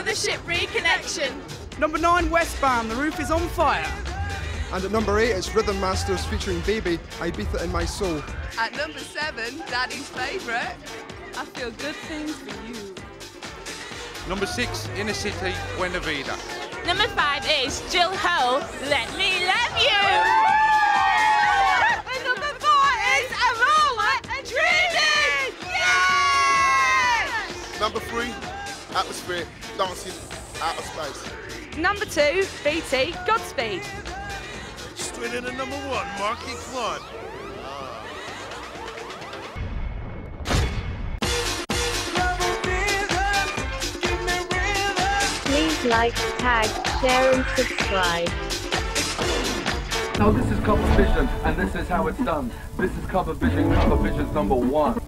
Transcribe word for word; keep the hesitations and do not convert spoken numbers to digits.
Mothership Reconnection. Number nine, Westbam, the roof is on fire. And at number eight, it's Rhythm Masters featuring Baby, Ibiza in My Soul. At number seven, Daddy's favourite, I Feel Good Things For You. Number six, Inner City, Buenavida. Number five is Jill Ho, Let Me Love You. And number four is A Roller and Dreaming. Yes! Number three, Atmosphere, Dancing Out of Space. Number two, B T, Godspeed. Straight into number one, Marky Claude. Please like, tag, share and subscribe. Now this is Cover Vision, and this is how it's done. This is Cover Vision, Cover Vision's number one.